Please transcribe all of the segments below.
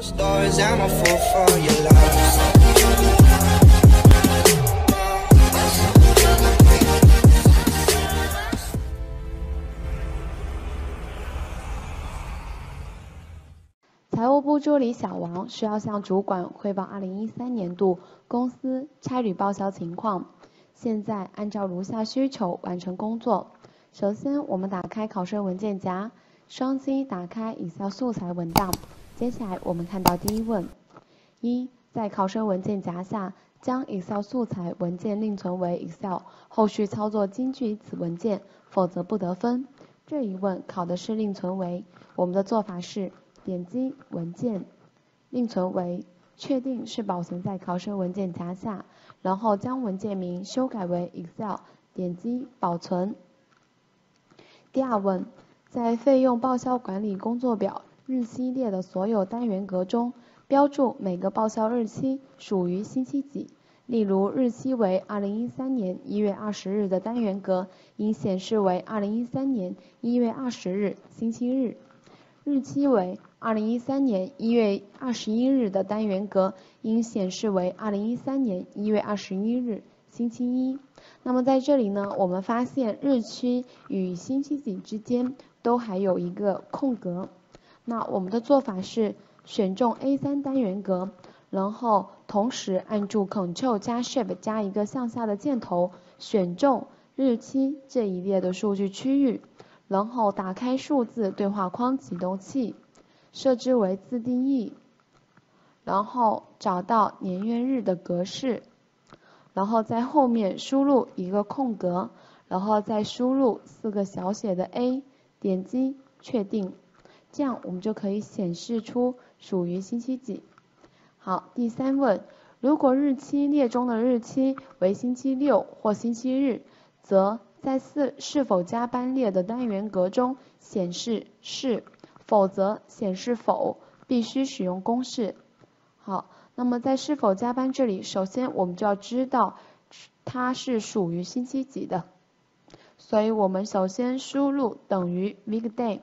财务部助理小王需要向主管汇报2013年度公司差旅报销情况。现在按照如下需求完成工作。首先，我们打开考生文件夹，双击打开Excel素材文档。 接下来，我们看到第一问：一，在考生文件夹下将 Excel 素材文件另存为 Excel， 后续操作均据此文件，否则不得分。这一问考的是另存为，我们的做法是点击文件，另存为，确定是保存在考生文件夹下，然后将文件名修改为 Excel， 点击保存。第二问，在费用报销管理工作表 日期列的所有单元格中，标注每个报销日期属于星期几。例如，日期为2013年1月20日的单元格应显示为2013年1月20日星期日；日期为2013年1月21日的单元格应显示为2013年1月21日星期一。那么在这里呢，我们发现日期与星期几之间都还有一个空格。 那我们的做法是选中 A3 单元格，然后同时按住 Ctrl 加 Shift 加一个向下的箭头，选中日期这一列的数据区域，然后打开数字对话框启动器，设置为自定义，然后找到年月日的格式，然后在后面输入一个空格，然后再输入4个小写的 A， 点击确定。 这样我们就可以显示出属于星期几。好，第三问，如果日期列中的日期为星期六或星期日，则在是否加班列的单元格中显示是，否则显示否，必须使用公式。好，那么在是否加班这里，首先我们就要知道它是属于星期几的，所以我们首先输入等于 weekday。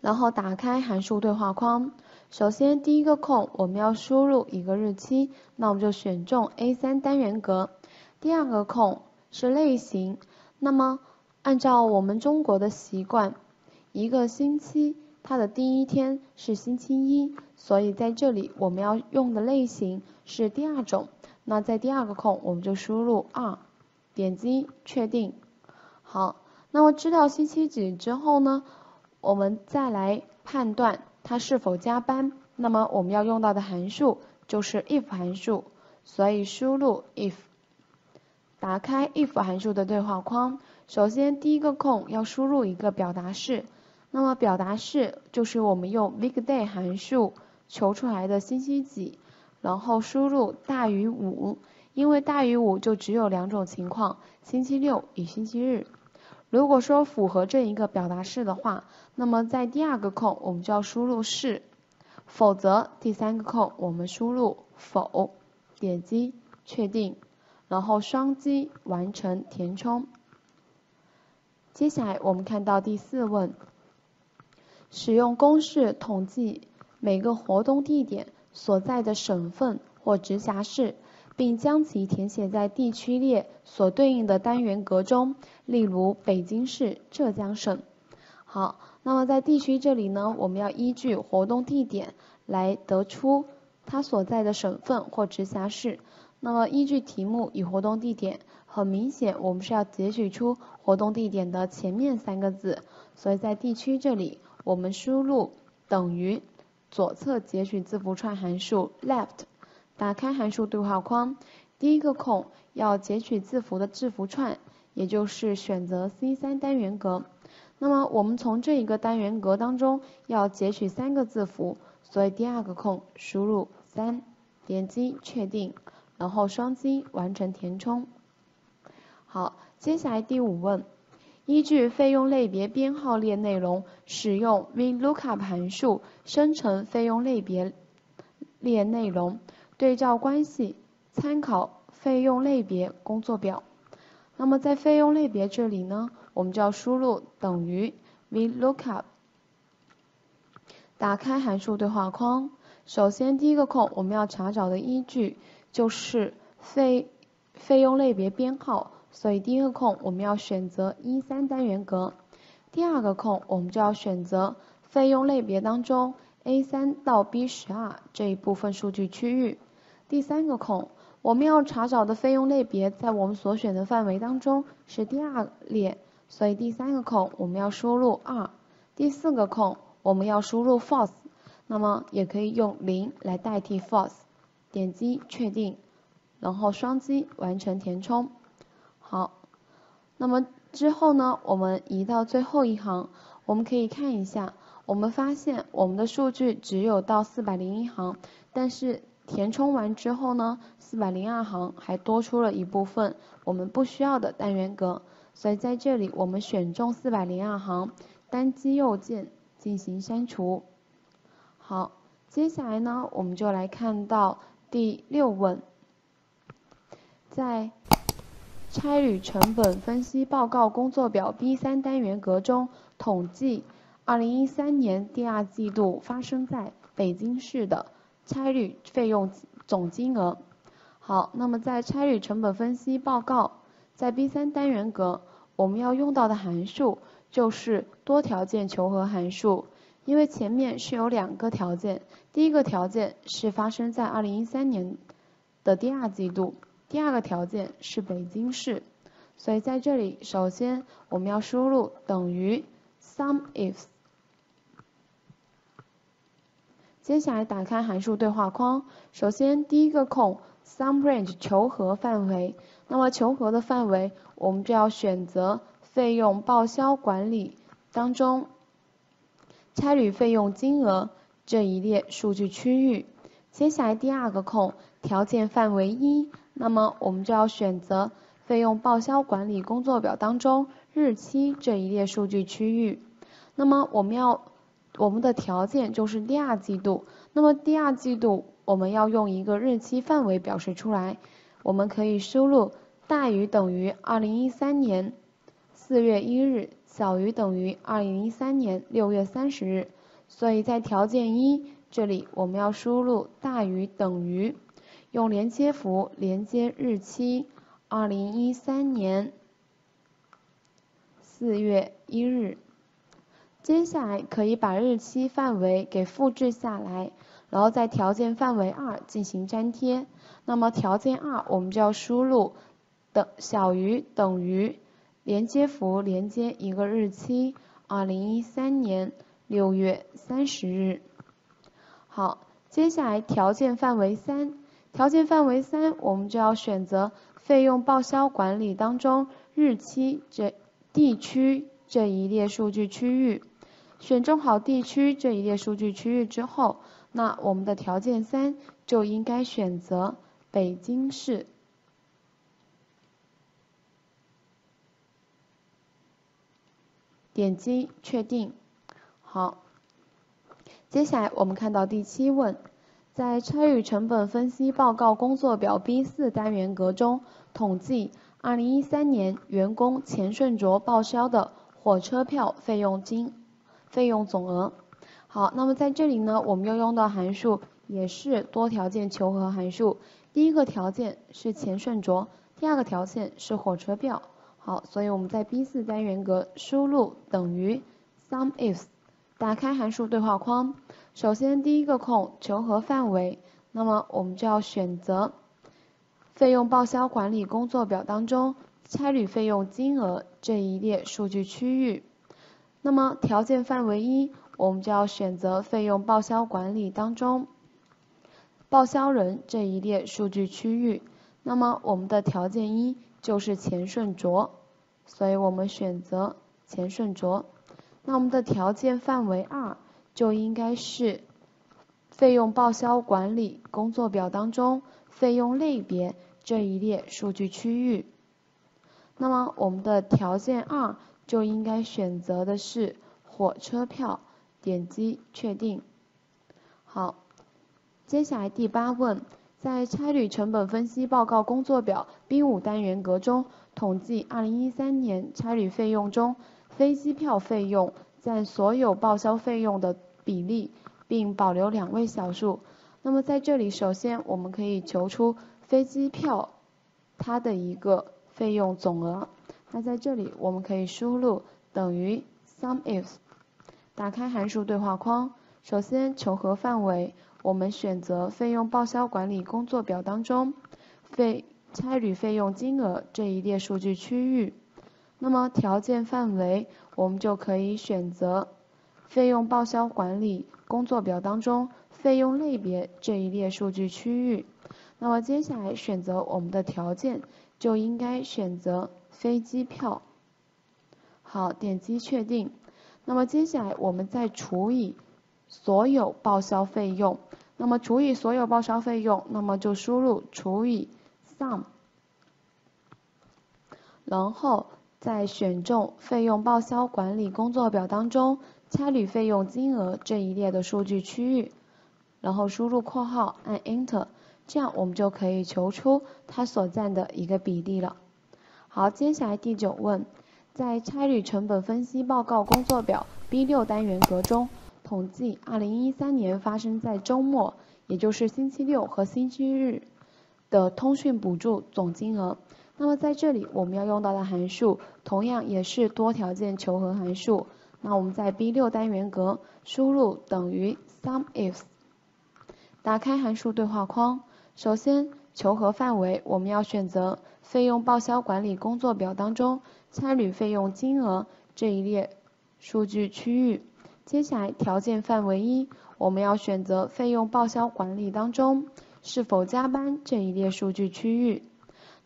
然后打开函数对话框。首先，第一个空我们要输入一个日期，那我们就选中 A3 单元格。第二个空是类型，那么按照我们中国的习惯，一个星期它的第一天是星期一，所以在这里我们要用的类型是第二种。那在第二个空我们就输入2，点击确定。好，那么知道星期几之后呢？ 我们再来判断它是否加班，那么我们要用到的函数就是 if 函数，所以输入 if， 打开 if 函数的对话框。首先第一个空要输入一个表达式，那么表达式就是我们用 weekday 函数求出来的星期几，然后输入大于5，因为大于5就只有2种情况，星期六与星期日。 如果说符合这一个表达式的话，那么在第二个空我们就要输入是，否则第三个空我们输入否，点击确定，然后双击完成填充。接下来我们看到第四问，使用公式统计每个活动地点所在的省份或直辖市。 并将其填写在地区列所对应的单元格中，例如北京市、浙江省。好，那么在地区这里呢，我们要依据活动地点来得出它所在的省份或直辖市。那么依据题目与活动地点，很明显我们是要截取出活动地点的前面3个字，所以在地区这里我们输入等于左侧截取字符串函数 left。 打开函数对话框，第一个空要截取字符的字符串，也就是选择 C3 单元格。那么我们从这一个单元格当中要截取3个字符，所以第二个空输入3，点击确定，然后双击完成填充。好，接下来第5问，依据费用类别编号列内容，使用 VLOOKUP 函数生成费用类别列内容。 对照关系，参考费用类别工作表。那么在费用类别这里呢，我们就要输入等于 VLOOKUP，打开函数对话框。首先，第一个空我们要查找的依据就是费用类别编号，所以第一个空我们要选择13单元格。第二个空我们就要选择费用类别当中 A3 到 B12 这一部分数据区域。第三个空我们要查找的费用类别在我们所选的范围当中是第二列，所以第三个空我们要输入2。第四个空我们要输入 false， 那么也可以用0来代替 false。点击确定，然后双击完成填充。好，那么之后呢，我们移到最后一行，我们可以看一下，我们发现我们的数据只有到401行，但是填充完之后呢，402行还多出了一部分我们不需要的单元格，所以在这里我们选中402行，单击右键进行删除。好，接下来呢，我们就来看到第6问，在差旅成本分析报告工作表 B3 单元格中统计2013年第二季度发生在北京市的差旅费用总金额。好，那么在差旅成本分析报告，在 B3 单元格我们要用到的函数就是多条件求和函数，因为前面是有两个条件，第一个条件是发生在2013年的第二季度，第二个条件是北京市，所以在这里首先我们要输入等于 SUMIF。接下来打开函数对话框，首先第一个空 sum range 求和范围，那么求和的范围我们就要选择费用报销管理当中差旅费用金额这一列数据区域。接下来第二个空条件范围1，那么我们就要选择费用报销管理工作表当中日期这一列数据区域。那么我们的条件就是第二季度，那么第二季度我们要用一个日期范围表示出来，我们可以输入大于等于2013年4月1日，小于等于2013年6月30日，所以在条件1这里我们要输入大于等于，用连接符连接日期2013年4月1日。接下来可以把日期范围给复制下来，然后在条件范围2进行粘贴。那么条件2我们就要输入小于等于连接符连接一个日期2013年6月30日。好，接下来条件范围3，条件范围3我们就要选择费用报销管理当中日期地区这一列数据区域。选中好地区这一列数据区域之后，那我们的条件3就应该选择北京市。点击确定。好，接下来我们看到第7问，在差旅成本分析报告工作表 B4 单元格中统计2013年员工钱顺卓报销的火车票费用总额。好，那么在这里呢，我们要用到函数也是多条件求和函数，第一个条件是钱顺卓，第二个条件是火车票。好，所以我们在 B4 单元格输入等于 SUMIF， 打开函数对话框，首先第一个空求和范围，那么我们就要选择费用报销管理工作表当中差旅费用金额这一列数据区域。那么条件范围1我们就要选择费用报销管理当中报销人这一列数据区域，那么我们的条件1就是钱顺卓，所以我们选择钱顺卓。那我们的条件范围2就应该是费用报销管理工作表当中费用类别这一列数据区域，那么我们的条件2就应该选择的是火车票，点击确定。好，接下来第8问，在差旅成本分析报告工作表 B5 单元格中统计2013年差旅费用中飞机票费用占所有报销费用的比例并保留两位小数。那么在这里，首先我们可以求出飞机票它的一个费用总额。那在这里我们可以输入等于 SUMIF， 打开函数对话框。首先求和范围，我们选择费用报销管理工作表当中差旅费用金额这一列数据区域。那么条件范围，我们就可以选择费用报销管理工作表当中费用类别这一列数据区域。那么接下来选择我们的条件，就应该选择飞机票。好，点击确定。那么接下来我们再除以所有报销费用。那么除以所有报销费用，那么就输入除以 sum， 然后再选中费用报销管理工作表当中差旅费用金额这一列的数据区域，然后输入括号，按 Enter， 这样我们就可以求出它所占的一个比例了。好，接下来第9问，在差旅成本分析报告工作表 B6 单元格中，统计2013年发生在周末，也就是星期六和星期日的通讯补助总金额。那么在这里我们要用到的函数同样也是多条件求和函数。那我们在 B6 单元格输入等于 SUMIF， 打开函数对话框。首先求和范围，我们要选择费用报销管理工作表当中差旅费用金额这一列数据区域。接下来条件范围1，我们要选择费用报销管理当中是否加班这一列数据区域。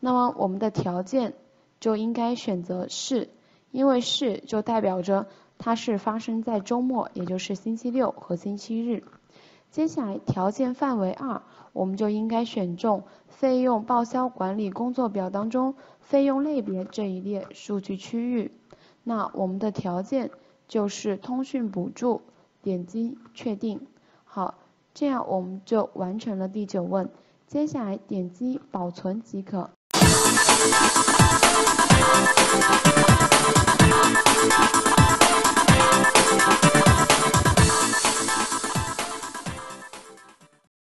那么我们的条件就应该选择是，因为是就代表着它是发生在周末，也就是星期六和星期日。接下来条件范围2，我们就应该选中费用报销管理工作表当中费用类别这一列数据区域。那我们的条件就是通讯补助，点击确定。好，这样我们就完成了第9问。接下来点击保存即可。